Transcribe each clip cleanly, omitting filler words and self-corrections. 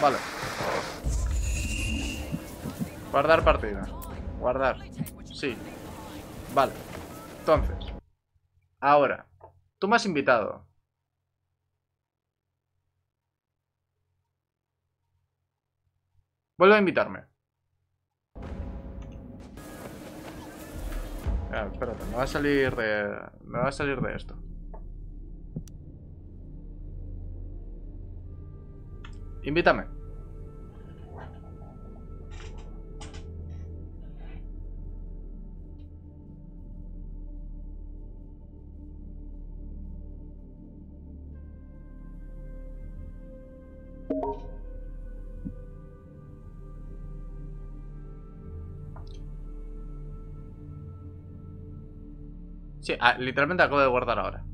Vale. Guardar partida. Guardar. Sí. Vale. Entonces. Ahora. Tú me has invitado. Vuelve a invitarme. Ah, espérate, me va a salir de... Me va a salir de esto. Invítame. Sí, literalmente acabo de guardar ahora.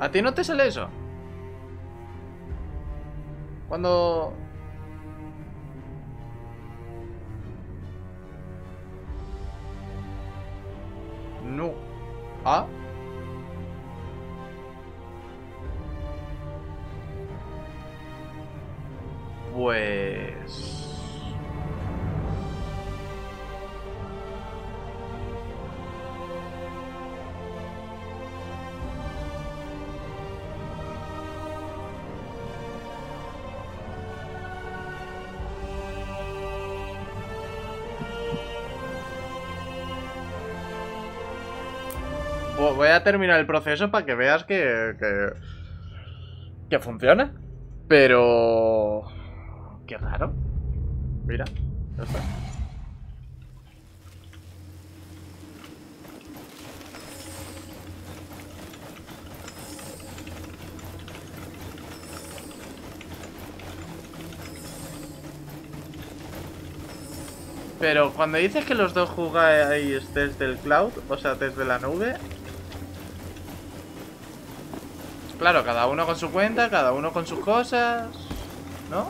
¿A ti no te sale eso? Cuando... No. ¿Ah? Pues... voy a terminar el proceso para que veas que funciona. Pero... Qué raro. Mira, ya está. Pero cuando dices que los dos jugáis desde el cloud, o sea, desde la nube... Claro, cada uno con su cuenta, cada uno con sus cosas... ¿No?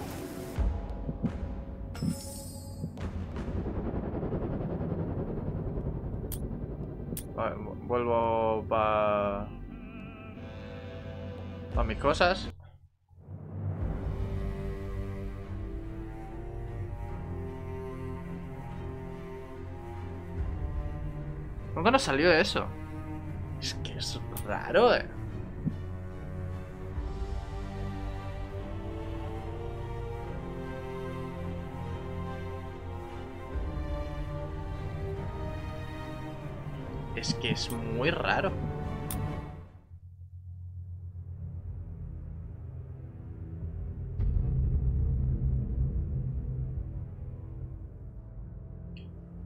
Vuelvo para mis cosas. Nunca nos salió eso. Es que es raro, eh. Es que es muy raro.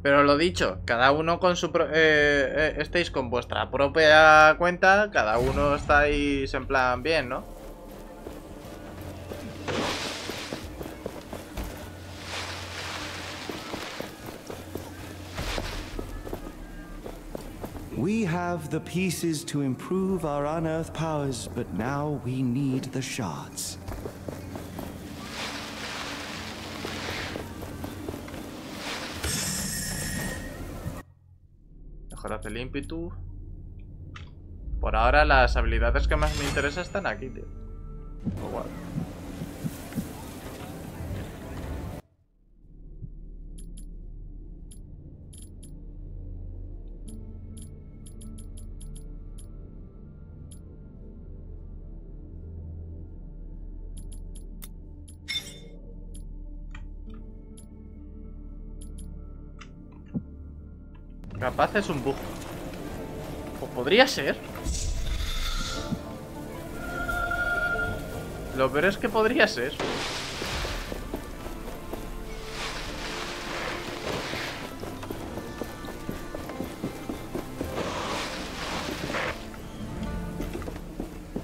Pero lo dicho, cada uno con su... estáis con vuestra propia cuenta, cada uno estáis en plan bien, ¿no? We have the pieces to improve our unearthed powers, but now we need the shards. Mejorad el ímpetu. Por ahora las habilidades que más me interesan están aquí, tío. Oh, wow. Capaz es un bug. O podría ser. Lo peor es que podría ser.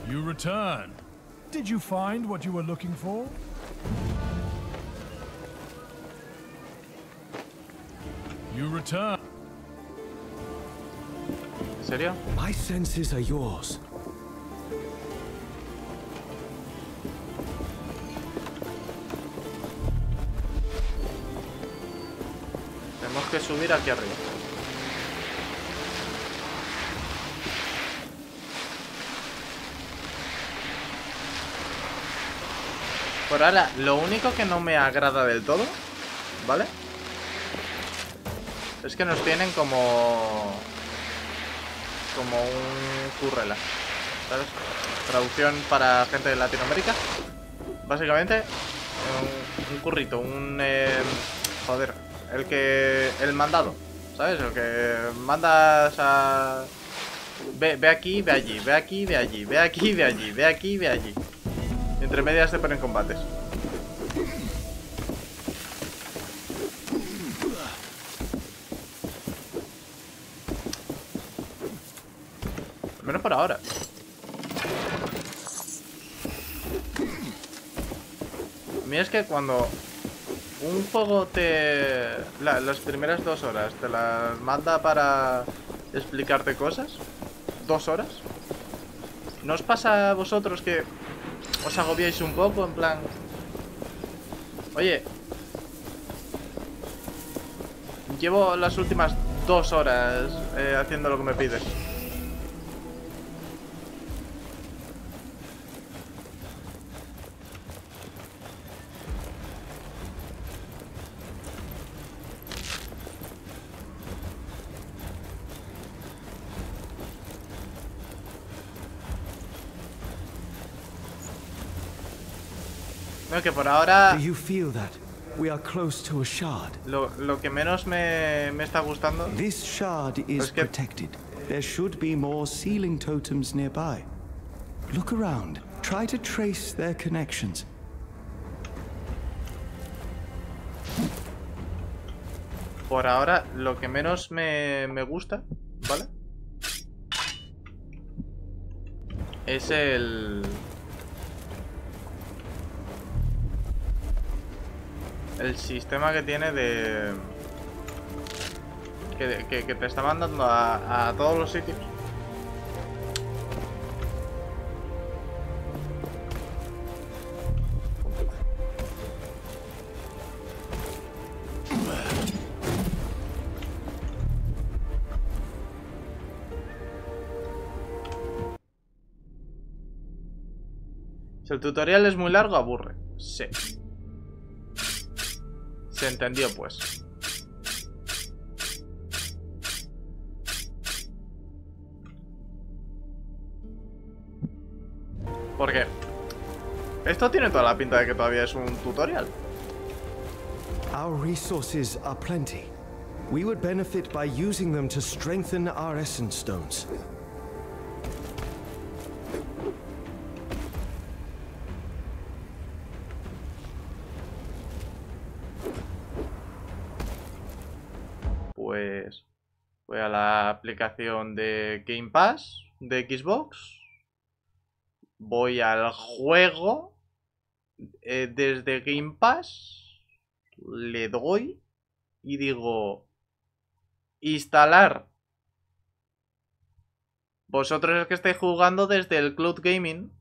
You return. Did you find what you were looking for? You return. ¿En serio? My senses are yours. Tenemos que subir aquí arriba. Por ahora, lo único que no me agrada del todo, ¿vale? Es que nos tienen como un currela, ¿sabes? Traducción para gente de Latinoamérica. Básicamente, un currito, joder, el mandado, ¿sabes? El que mandas a... Ve aquí, ve allí, ve aquí, ve allí, ve aquí, ve allí, ve aquí, ve allí. Entre medias se ponen combates. Al menos por ahora. Mira, es que cuando un juego te... Las primeras 2 horas te las manda para explicarte cosas. 2 horas. ¿No os pasa a vosotros que os agobiáis un poco, en plan... Oye, llevo las últimas 2 horas haciendo lo que me pides. Que por ahora lo que menos me está gustando es que por ahora lo que menos me gusta, ¿vale? Es el sistema que tiene de... Que te está mandando a todos los sitios. Si el tutorial es muy largo, aburre. Sí. Se entendió, pues. Porque esto tiene toda la pinta de que todavía es un tutorial. Our resources are plenty. We would benefit by using them to strengthen our essence stones. Voy a la aplicación de Game Pass de Xbox. Voy al juego desde Game Pass. Le doy y digo instalar. Vosotros es que estáis jugando desde el Cloud Gaming,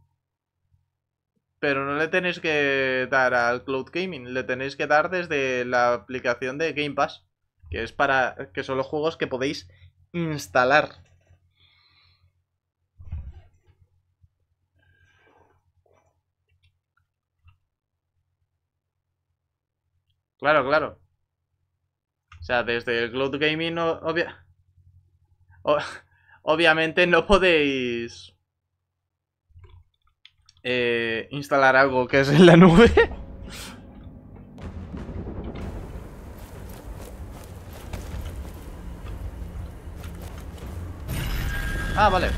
pero no le tenéis que dar al Cloud Gaming, le tenéis que dar desde la aplicación de Game Pass. Que es para... que son los juegos que podéis instalar. Claro, claro. O sea, desde el Cloud Gaming obviamente no podéis instalar algo que es en la nube. Ah, vale.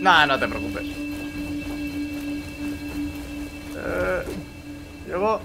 Nah, no te preocupes. Llego.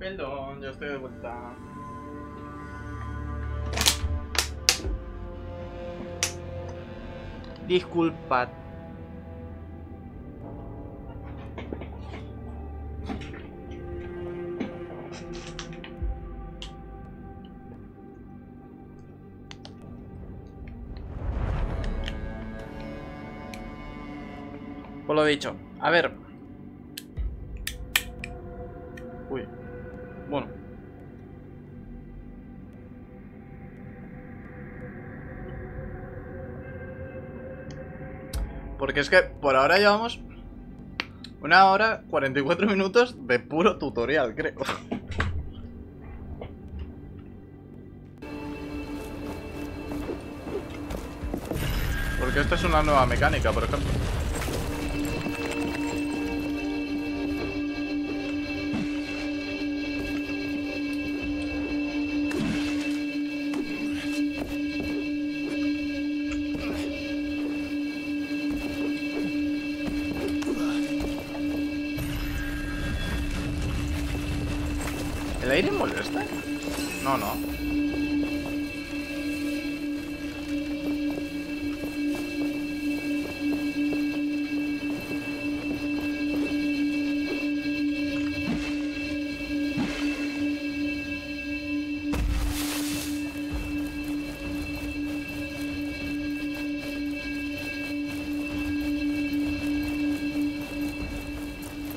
Perdón, ya estoy de vuelta. Disculpad. Por lo dicho, a ver. Uy, bueno. Porque es que por ahora llevamos 1 hora 44 minutos de puro tutorial, creo. Porque esta es una nueva mecánica, por ejemplo. ¿El aire molesta? No, no.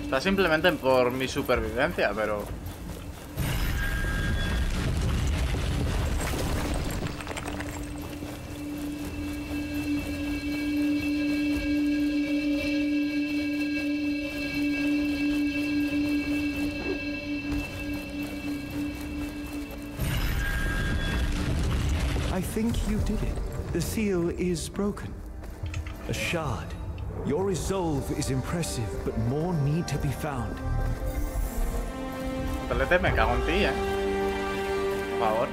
Está simplemente por mi supervivencia, pero... I think you did it. The seal is broken. A shard. Your resolve is impressive, but more need to be found. Palete, me cago en ti, Por favor.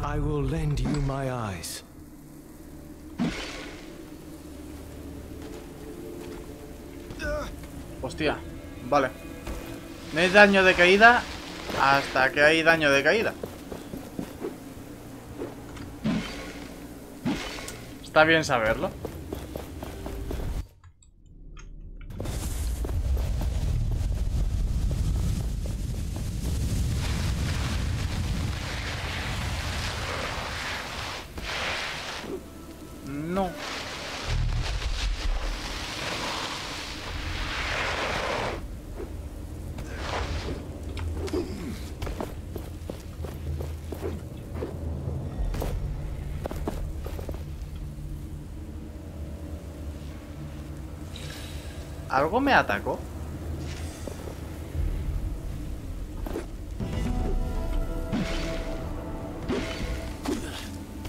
I will lend you my eyes. Hostia, vale. No hay daño de caída hasta que hay daño de caída. Está bien saberlo. No. ¿Algo me atacó?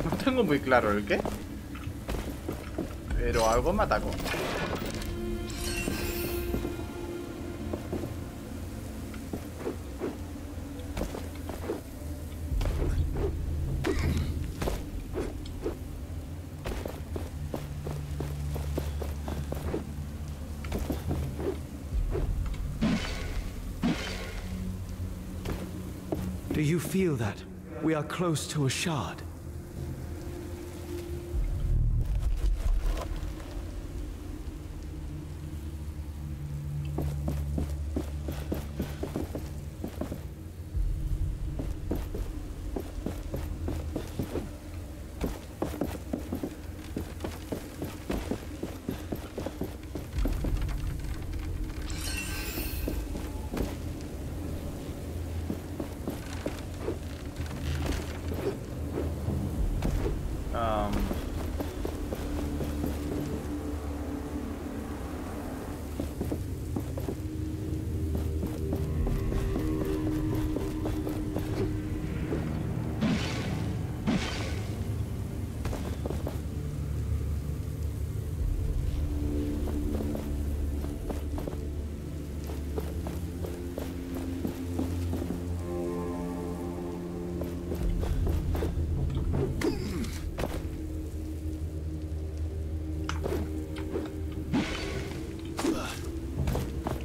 No tengo muy claro el qué. Pero algo me atacó. Do you feel that? We are close to a shard.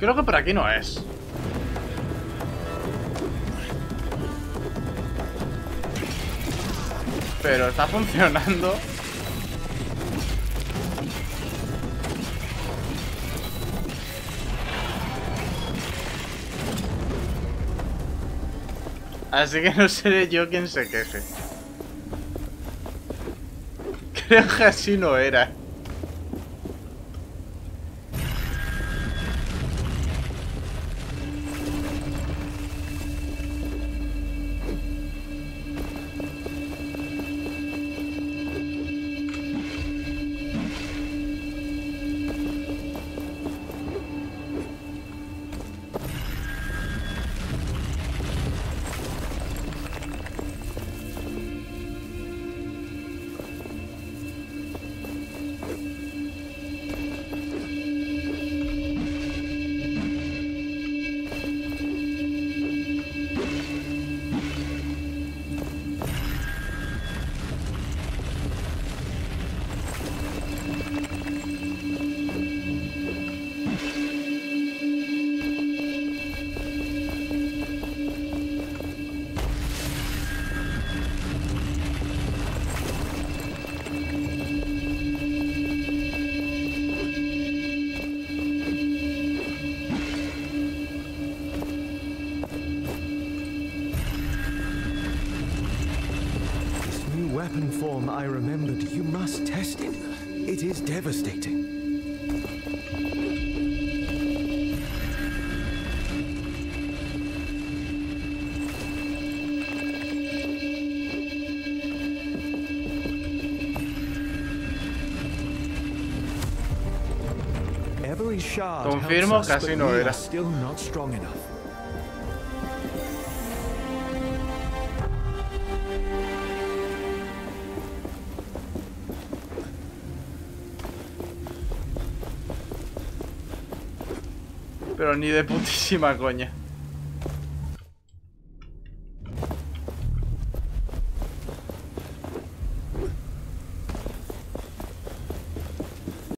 Creo que por aquí no es. Pero está funcionando. Así que no seré yo quien se queje. Creo que así no era. I remembered. You must test it. It is devastating. Every shard confirmo casi no era. Still not strong enough. Pero ni de putísima coña.